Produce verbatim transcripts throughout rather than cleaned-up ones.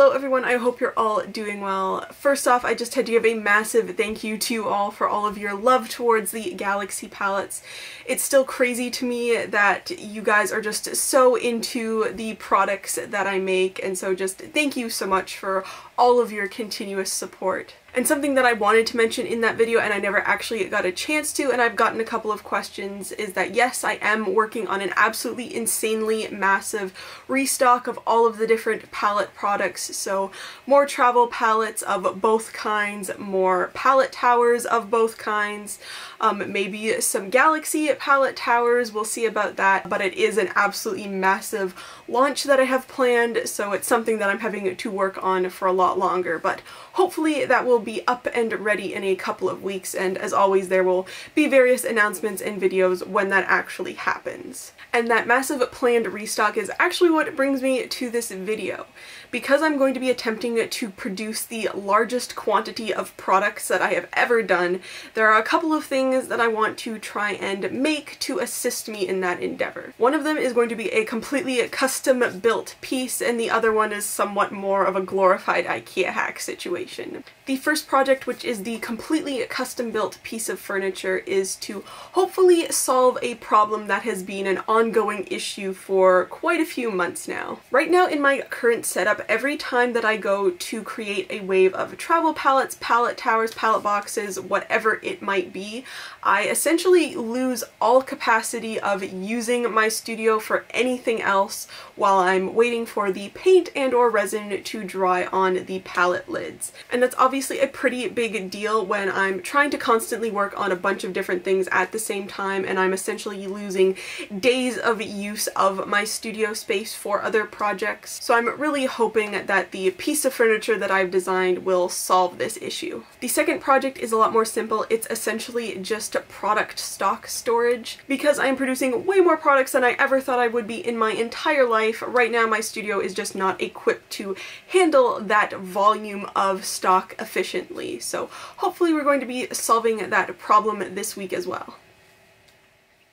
Hello everyone, I hope you're all doing well. First off, I just had to give a massive thank you to you all for all of your love towards the Galaxy palettes. It's still crazy to me that you guys are just so into the products that I make, and so just thank you so much for all of your continuous support. And something that I wanted to mention in that video and I never actually got a chance to, and I've gotten a couple of questions, is that yes, I am working on an absolutely insanely massive restock of all of the different palette products. So more travel palettes of both kinds, more palette towers of both kinds, um, maybe some Galaxy palette towers, we'll see about that. But it is an absolutely massive launch that I have planned, so it's something that I'm having to work on for a lot longer, but hopefully that will be be up and ready in a couple of weeks, and as always there will be various announcements and videos when that actually happens. And that massive planned restock is actually what brings me to this video. Because I'm going to be attempting to produce the largest quantity of products that I have ever done, there are a couple of things that I want to try and make to assist me in that endeavor. One of them is going to be a completely custom built piece, and the other one is somewhat more of a glorified IKEA hack situation. The first project, which is the completely custom-built piece of furniture, is to hopefully solve a problem that has been an ongoing issue for quite a few months now. Right now in my current setup, every time that I go to create a wave of travel palettes, pallet towers, pallet boxes, whatever it might be, I essentially lose all capacity of using my studio for anything else while I'm waiting for the paint and or resin to dry on the pallet lids. And that's obviously a pretty big deal when I'm trying to constantly work on a bunch of different things at the same time, and I'm essentially losing days of use of my studio space for other projects. So I'm really hoping that the piece of furniture that I've designed will solve this issue. The second project is a lot more simple. It's essentially just product stock storage. Because I'm producing way more products than I ever thought I would be in my entire life, right now my studio is just not equipped to handle that volume of stock efficiently. So hopefully we're going to be solving that problem this week as well.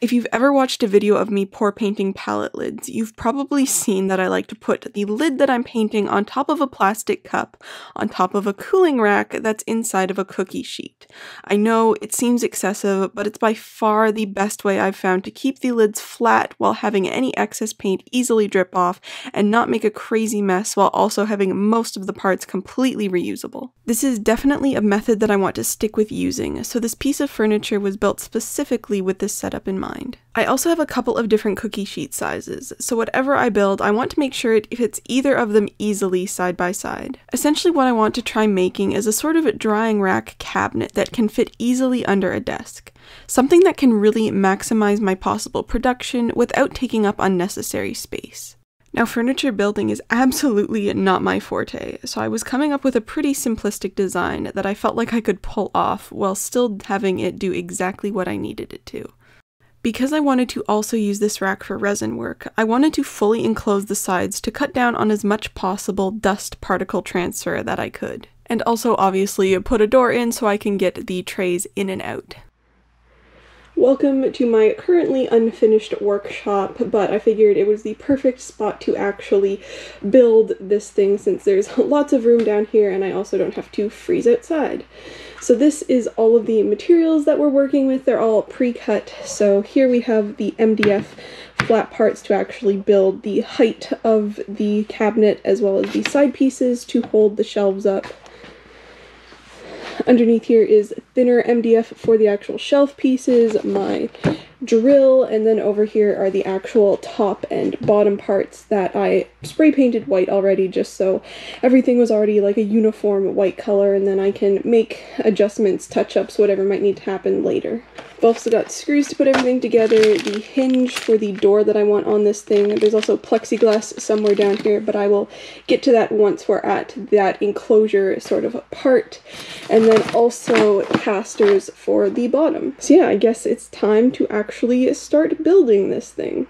If you've ever watched a video of me pour painting palette lids, you've probably seen that I like to put the lid that I'm painting on top of a plastic cup, on top of a cooling rack that's inside of a cookie sheet. I know it seems excessive, but it's by far the best way I've found to keep the lids flat while having any excess paint easily drip off and not make a crazy mess while also having most of the parts completely reusable. This is definitely a method that I want to stick with using, so this piece of furniture was built specifically with this setup in mind. I also have a couple of different cookie sheet sizes, so whatever I build, I want to make sure it fits either of them easily side by side. Essentially what I want to try making is a sort of drying rack cabinet that can fit easily under a desk. Something that can really maximize my possible production without taking up unnecessary space. Now, furniture building is absolutely not my forte, so I was coming up with a pretty simplistic design that I felt like I could pull off while still having it do exactly what I needed it to. Because I wanted to also use this rack for resin work, I wanted to fully enclose the sides to cut down on as much possible dust particle transfer that I could. And also obviously put a door in so I can get the trays in and out. Welcome to my currently unfinished workshop, but I figured it was the perfect spot to actually build this thing since there's lots of room down here and I also don't have to freeze outside. So this is all of the materials that we're working with. They're all pre-cut. So here we have the M D F flat parts to actually build the height of the cabinet as well as the side pieces to hold the shelves up. Underneath here is thinner M D F for the actual shelf pieces, my drill, and then over here are the actual top and bottom parts that I spray painted white already just so everything was already like a uniform white color, and then I can make adjustments, touch-ups, whatever might need to happen later. I've also got screws to put everything together, the hinge for the door that I want on this thing. There's also plexiglass somewhere down here, but I will get to that once we're at that enclosure sort of part, and then also casters for the bottom. So yeah, I guess it's time to actually actually start building this thing.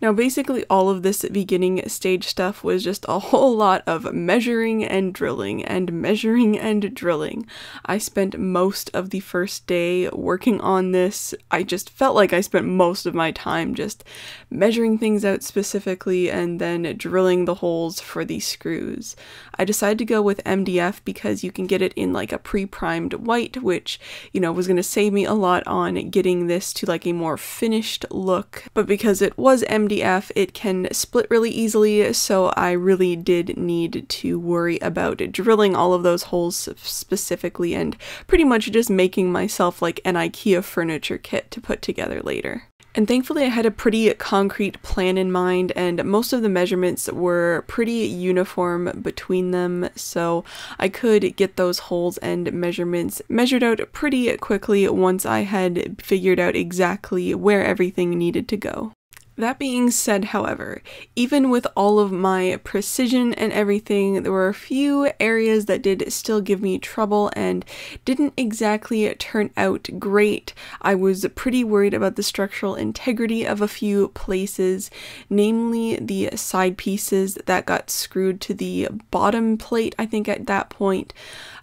Now basically all of this beginning stage stuff was just a whole lot of measuring and drilling and measuring and drilling. I spent most of the first day working on this. I just felt like I spent most of my time just measuring things out specifically and then drilling the holes for the screws. I decided to go with M D F because you can get it in like a pre-primed white, which, you know, was going to save me a lot on getting this to like a more finished look. But because it was M D F, M D F, it can split really easily, so I really did need to worry about drilling all of those holes specifically and pretty much just making myself like an IKEA furniture kit to put together later. And thankfully I had a pretty concrete plan in mind, and most of the measurements were pretty uniform between them, so I could get those holes and measurements measured out pretty quickly once I had figured out exactly where everything needed to go. That being said, however, even with all of my precision and everything, there were a few areas that did still give me trouble and didn't exactly turn out great. I was pretty worried about the structural integrity of a few places, namely the side pieces that got screwed to the bottom plate, I think at that point.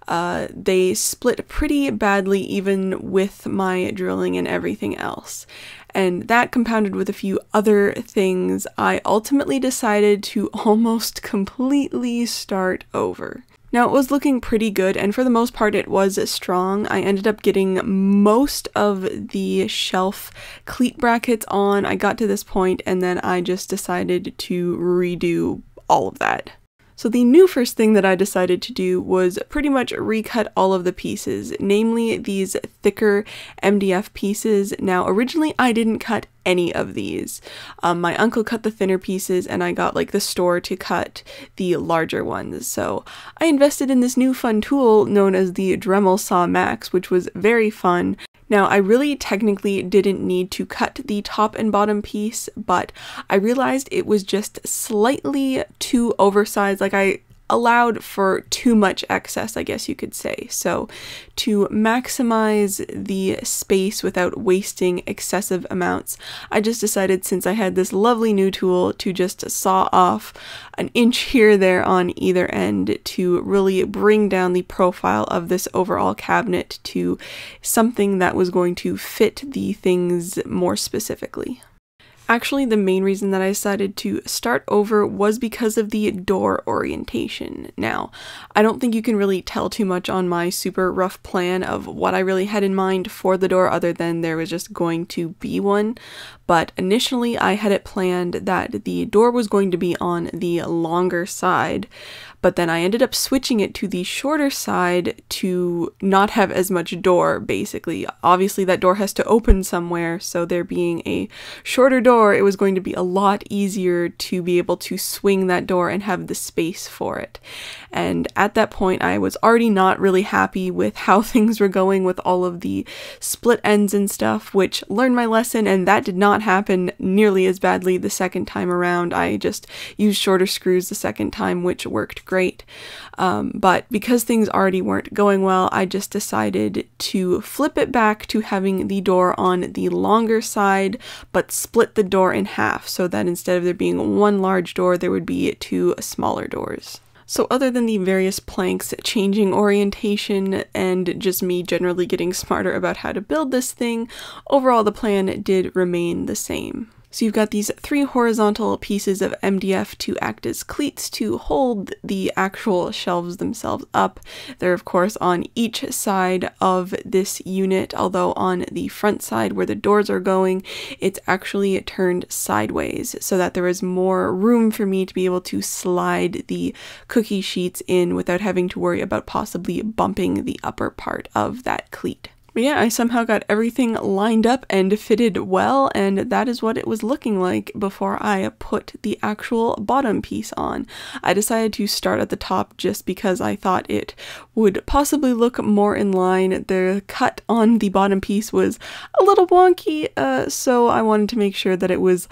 Uh, they split pretty badly even with my drilling and everything else. And that compounded with a few other things, I ultimately decided to almost completely start over. Now it was looking pretty good, and for the most part it was strong. I ended up getting most of the shelf cleat brackets on. I got to this point and then I just decided to redo all of that. So the new first thing that I decided to do was pretty much recut all of the pieces, namely these thicker M D F pieces. Now originally I didn't cut any of these. Um, my uncle cut the thinner pieces and I got like the store to cut the larger ones. So I invested in this new fun tool known as the Dremel Saw Max, which was very fun. Now, I really technically didn't need to cut the top and bottom piece, but I realized it was just slightly too oversized. Like, I allowed for too much excess, I guess you could say. So to maximize the space without wasting excessive amounts, I just decided, since I had this lovely new tool, to just saw off an inch here there on either end to really bring down the profile of this overall cabinet to something that was going to fit the things more specifically. Actually, the main reason that I decided to start over was because of the door orientation. Now, I don't think you can really tell too much on my super rough plan of what I really had in mind for the door, other than there was just going to be one. But initially, I had it planned that the door was going to be on the longer side, but then I ended up switching it to the shorter side to not have as much door, basically. Obviously, that door has to open somewhere, so there being a shorter door, it was going to be a lot easier to be able to swing that door and have the space for it. And at that point, I was already not really happy with how things were going with all of the split ends and stuff, which learned my lesson, and that did not happen nearly as badly the second time around. I just used shorter screws the second time, which worked great. Great. Um, but because things already weren't going well, I just decided to flip it back to having the door on the longer side, but split the door in half so that instead of there being one large door, there would be two smaller doors. So other than the various planks changing orientation and just me generally getting smarter about how to build this thing, overall the plan did remain the same. So you've got these three horizontal pieces of M D F to act as cleats to hold the actual shelves themselves up. They're of course on each side of this unit, although on the front side where the doors are going, it's actually turned sideways so that there is more room for me to be able to slide the cookie sheets in without having to worry about possibly bumping the upper part of that cleat. But yeah, I somehow got everything lined up and fitted well, and that is what it was looking like before I put the actual bottom piece on. I decided to start at the top just because I thought it would possibly look more in line. The cut on the bottom piece was a little wonky, uh, so I wanted to make sure that it was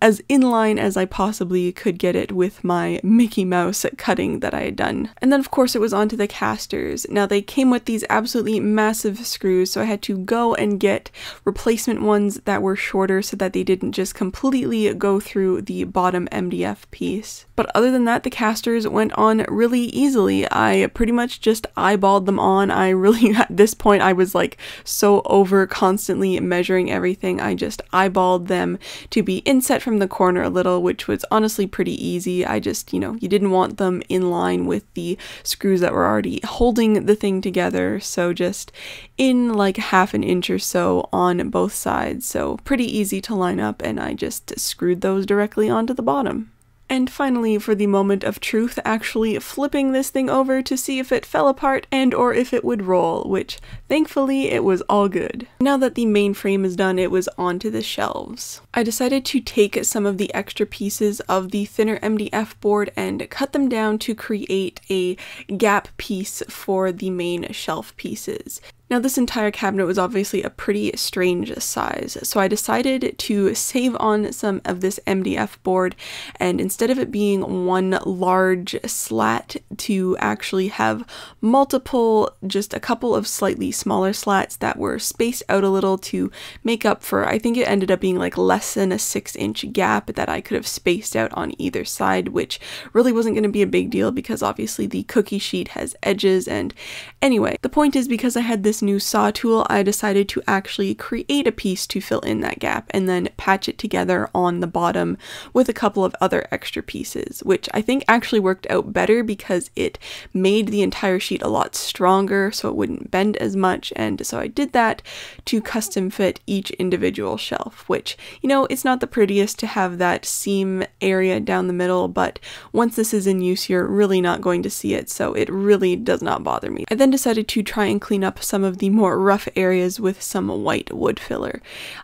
as inline as I possibly could get it with my Mickey Mouse cutting that I had done. And then of course it was onto the casters. Now they came with these absolutely massive screws, so I had to go and get replacement ones that were shorter so that they didn't just completely go through the bottom M D F piece. But other than that, the casters went on really easily. I pretty much just eyeballed them on. I really, at this point, I was like so over constantly measuring everything. I just eyeballed them to be inset from the corner a little, which was honestly pretty easy. I just, you know, you didn't want them in line with the screws that were already holding the thing together. So just in like half an inch or so on both sides. So pretty easy to line up, and I just screwed those directly onto the bottom. And finally, for the moment of truth, actually flipping this thing over to see if it fell apart and or if it would roll, which thankfully it was all good. Now that the main frame is done, it was onto the shelves. I decided to take some of the extra pieces of the thinner M D F board and cut them down to create a gap piece for the main shelf pieces. Now this entire cabinet was obviously a pretty strange size, so I decided to save on some of this M D F board, and instead of it being one large slat, to actually have multiple, just a couple of slightly smaller slats that were spaced out a little to make up for, I think it ended up being like less than a six inch gap that I could have spaced out on either side, which really wasn't going to be a big deal because obviously the cookie sheet has edges. And anyway, the point is, because I had this new saw tool, I decided to actually create a piece to fill in that gap and then patch it together on the bottom with a couple of other extra pieces, which I think actually worked out better because it made the entire sheet a lot stronger so it wouldn't bend as much. And so I did that to custom fit each individual shelf, which, you know, it's not the prettiest to have that seam area down the middle, but once this is in use, you're really not going to see it, so it really does not bother me. I then decided to try and clean up some Some of the more rough areas with some white wood filler.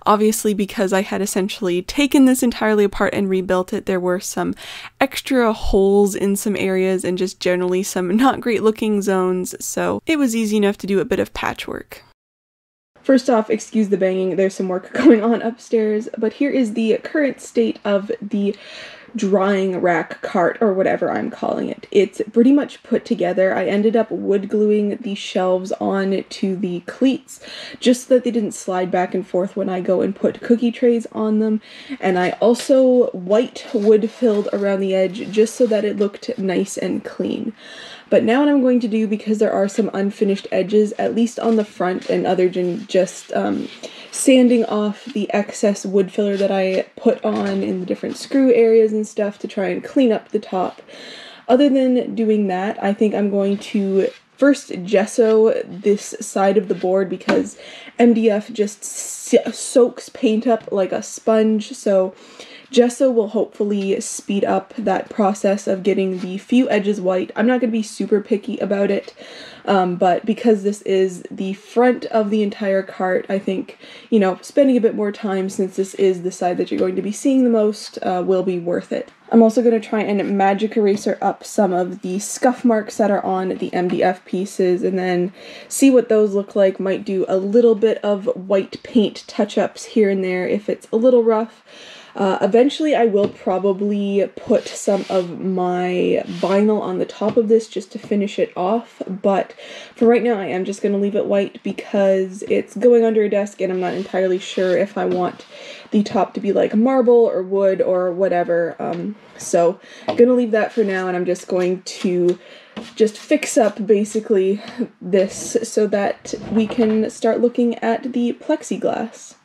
Obviously, because I had essentially taken this entirely apart and rebuilt it, there were some extra holes in some areas and just generally some not great looking zones, so it was easy enough to do a bit of patchwork. First off, excuse the banging, there's some work going on upstairs, but here is the current state of the drying rack cart, or whatever I'm calling it. It's pretty much put together. I ended up wood gluing the shelves on to the cleats just so that they didn't slide back and forth when I go and put cookie trays on them. And I also white wood filled around the edge just so that it looked nice and clean. But now what I'm going to do, because there are some unfinished edges, at least on the front and other than just um, sanding off the excess wood filler that I put on in the different screw areas and stuff to try and clean up the top. Other than doing that, I think I'm going to first gesso this side of the board because M D F just soaks paint up like a sponge, so gesso will hopefully speed up that process of getting the few edges white. I'm not going to be super picky about it, um, but because this is the front of the entire cart, I think, you know, spending a bit more time, since this is the side that you're going to be seeing the most, uh, will be worth it. I'm also going to try and magic eraser up some of the scuff marks that are on the M D F pieces and then see what those look like. Might do a little bit of white paint touch-ups here and there if it's a little rough. Uh, eventually I will probably put some of my vinyl on the top of this just to finish it off, but for right now I am just going to leave it white because it's going under a desk and I'm not entirely sure if I want the top to be like marble or wood or whatever, um, so I'm going to leave that for now, and I'm just going to just fix up basically this so that we can start looking at the plexiglass.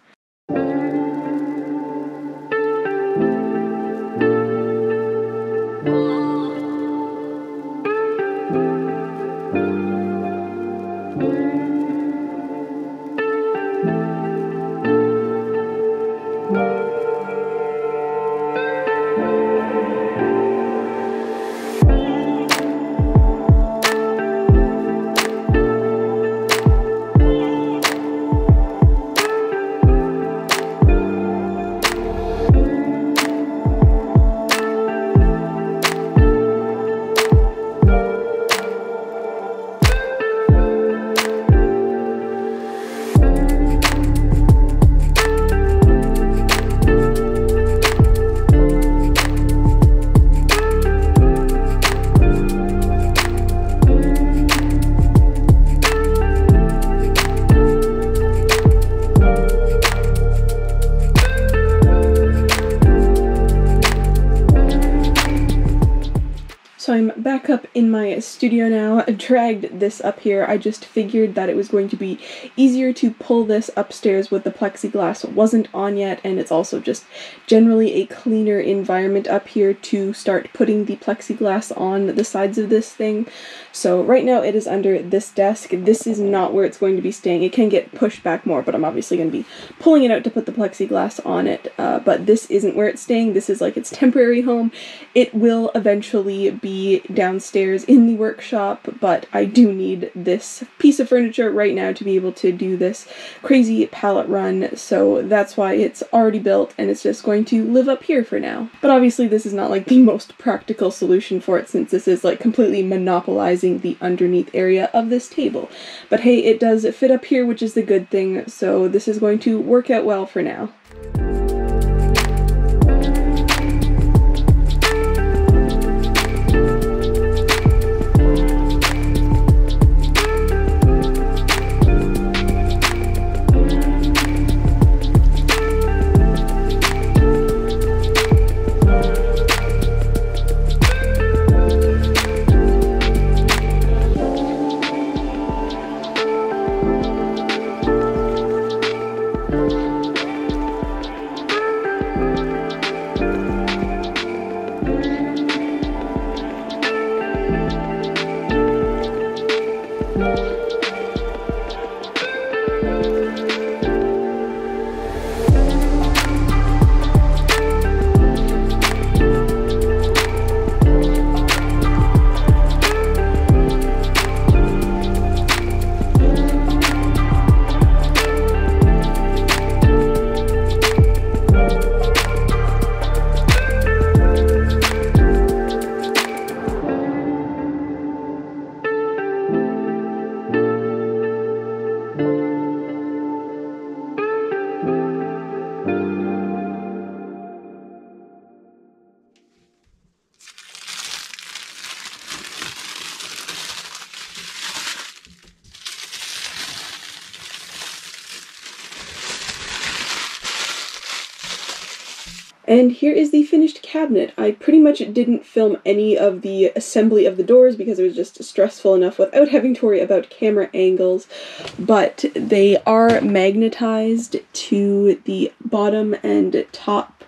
So I'm back up in my studio now. I dragged this up here. I just figured that it was going to be easier to pull this upstairs with the plexiglass wasn't on yet, and it's also just generally a cleaner environment up here to start putting the plexiglass on the sides of this thing. So right now it is under this desk. This is not where it's going to be staying. It can get pushed back more, but I'm obviously going to be pulling it out to put the plexiglass on it. Uh, but this isn't where it's staying. This is like its temporary home. It will eventually be downstairs in the workshop, but I do need this piece of furniture right now to be able to do this crazy pallet run, so that's why it's already built and it's just going to live up here for now. But obviously this is not like the most practical solution for it, since this is like completely monopolizing the underneath area of this table. But hey, it does fit up here, which is the good thing, so this is going to work out well for now. And here is the finished cabinet. I pretty much didn't film any of the assembly of the doors because it was just stressful enough without having to worry about camera angles, but they are magnetized to the bottom and top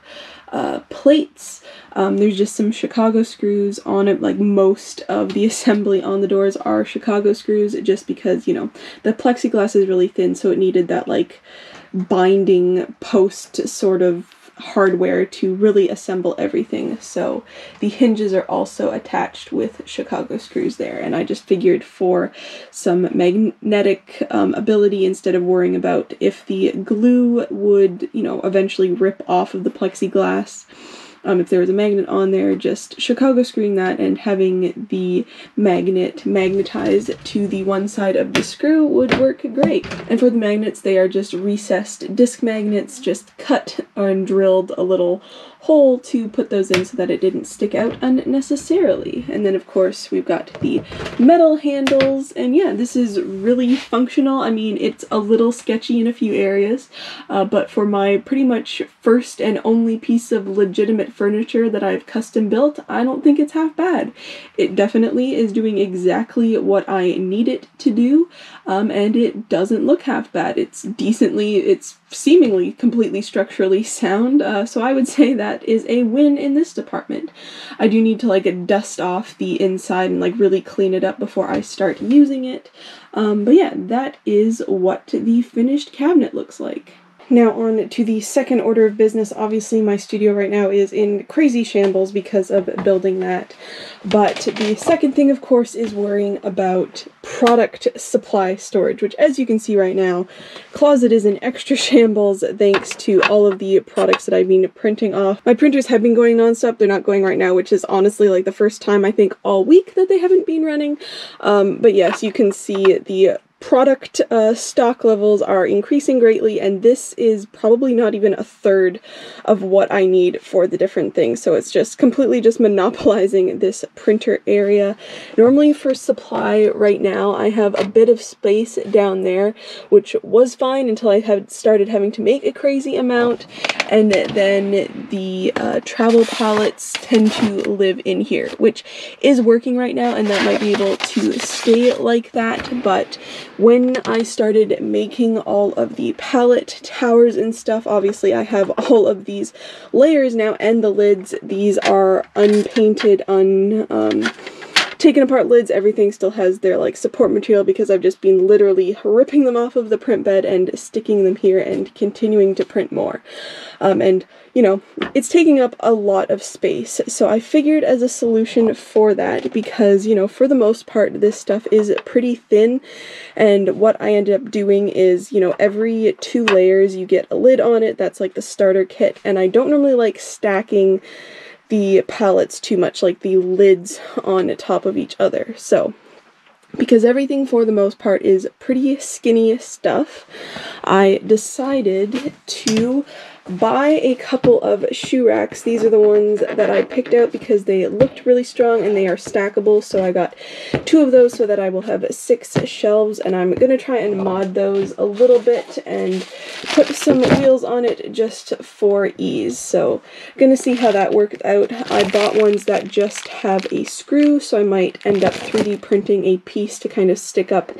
uh, plates. Um, there's just some Chicago screws on it. Like, most of the assembly on the doors are Chicago screws, just because, you know, the plexiglass is really thin, so it needed that like binding post sort of hardware to really assemble everything. So the hinges are also attached with Chicago screws there, and I just figured for some magnetic um, ability, instead of worrying about if the glue would, you know, eventually rip off of the plexiglass, Um, if there was a magnet on there, just Chicago screwing that and having the magnet magnetized to the one side of the screw would work great. And for the magnets, they are just recessed disc magnets, just cut and drilled a little hole to put those in so that it didn't stick out unnecessarily. And then of course we've got the metal handles, and yeah, this is really functional. I mean, it's a little sketchy in a few areas, uh, but for my pretty much first and only piece of legitimate furniture that I've custom built, I don't think it's half bad. It definitely is doing exactly what I need it to do, um, and it doesn't look half bad. It's decently, it's seemingly completely structurally sound, uh, so I would say that That is a win in this department. I do need to like dust off the inside and like really clean it up before I start using it. Um, but yeah, that is what the finished cabinet looks like. Now on to the second order of business. Obviously my studio right now is in crazy shambles because of building that, but the second thing of course is worrying about product supply storage, which as you can see right now, closet is in extra shambles thanks to all of the products that I've been printing off. My printers have been going non-stop. They're not going right now, which is honestly like the first time I think all week that they haven't been running. Um, but yes, you can see the product uh, stock levels are increasing greatly, and this is probably not even a third of what I need for the different things. So it's just completely just monopolizing this printer area. Normally for supply right now, I have a bit of space down there, which was fine until I had started having to make a crazy amount. And then the uh, travel palettes tend to live in here, which is working right now, and that might be able to stay like that. But when I started making all of the pallet towers and stuff, obviously I have all of these layers now and the lids. These are unpainted, un... Um, taken apart lids. Everything still has their like support material because I've just been literally ripping them off of the print bed and sticking them here and continuing to print more. Um, and you know, it's taking up a lot of space. So I figured as a solution for that, because you know, for the most part, this stuff is pretty thin. And what I ended up doing is, you know, every two layers you get a lid on it. That's like the starter kit. And I don't normally like stacking the palettes too much, like the lids on top of each other. So because everything for the most part is pretty skinny stuff, I decided to buy a couple of shoe racks. These are the ones that I picked out because they looked really strong and they are stackable, so I got two of those so that I will have six shelves, and I'm gonna try and mod those a little bit and put some wheels on it just for ease. So I'm gonna see how that worked out. I bought ones that just have a screw, so I might end up three D printing a piece to kind of stick up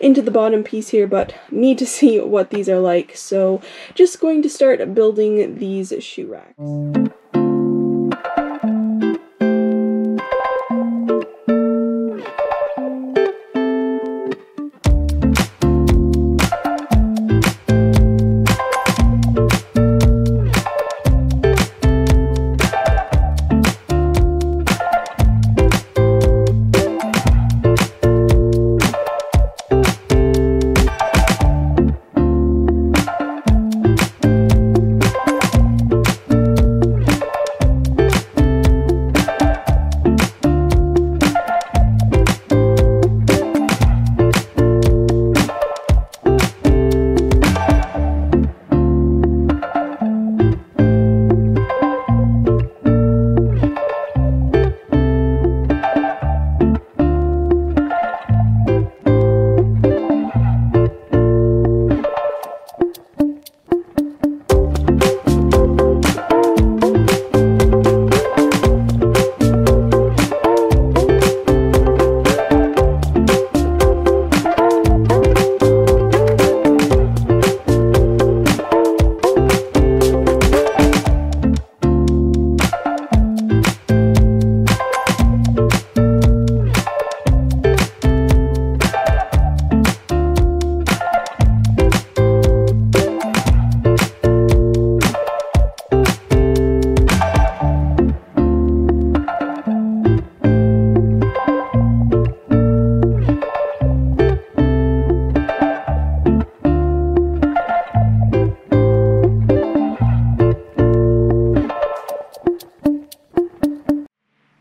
into the bottom piece here, but need to see what these are like. So just going to start building these shoe racks.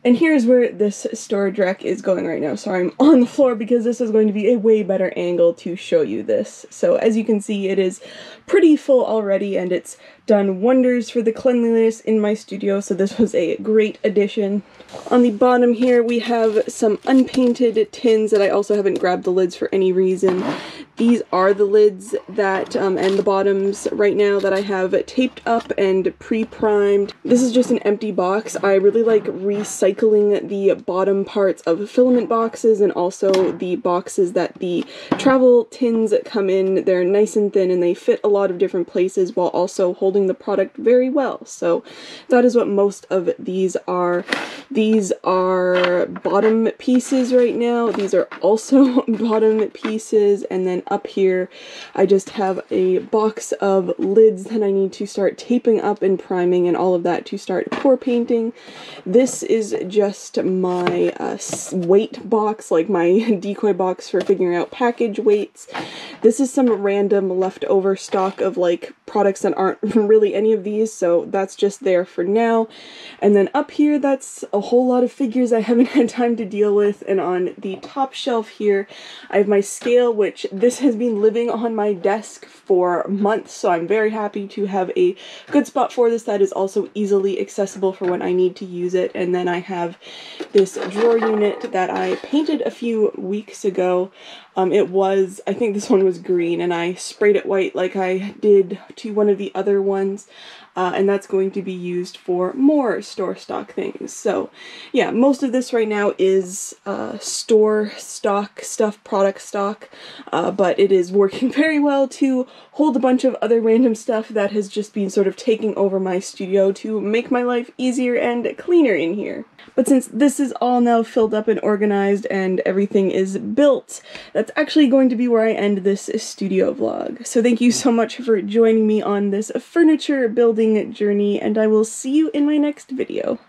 And here's where this storage rack is going right now. Sorry, I'm on the floor because this is going to be a way better angle to show you this. So as you can see, it is pretty full already, and it's done wonders for the cleanliness in my studio, so this was a great addition. On the bottom here, we have some unpainted tins that I also haven't grabbed the lids for any reason. These are the lids that, um, and the bottoms right now that I have taped up and pre-primed. This is just an empty box. I really like recycling the bottom parts of filament boxes and also the boxes that the travel tins come in. They're nice and thin and they fit a lot of different places while also holding the product very well. So that is what most of these are. These are bottom pieces right now. These are also bottom pieces, and then up here. I just have a box of lids that I need to start taping up and priming and all of that to start pour painting. This is just my uh, weight box, like my decoy box for figuring out package weights. This is some random leftover stock of like products that aren't really any of these, so that's just there for now. And then up here, that's a whole lot of figures I haven't had time to deal with. And on the top shelf here, I have my scale, which this has been living on my desk for months, so I'm very happy to have a good spot for this that is also easily accessible for when I need to use it. And then I have this drawer unit that I painted a few weeks ago. Um, it was, I think this one was green, and I sprayed it white like I did to one of the other ones, uh, and that's going to be used for more store stock things. So yeah, most of this right now is uh, store stock stuff, product stock, uh, but it is working very well to hold a bunch of other random stuff that has just been sort of taking over my studio to make my life easier and cleaner in here. But since this is all now filled up and organized and everything is built, that's actually going to be where I end this studio vlog. So thank you so much for joining me on this furniture building journey, and I will see you in my next video.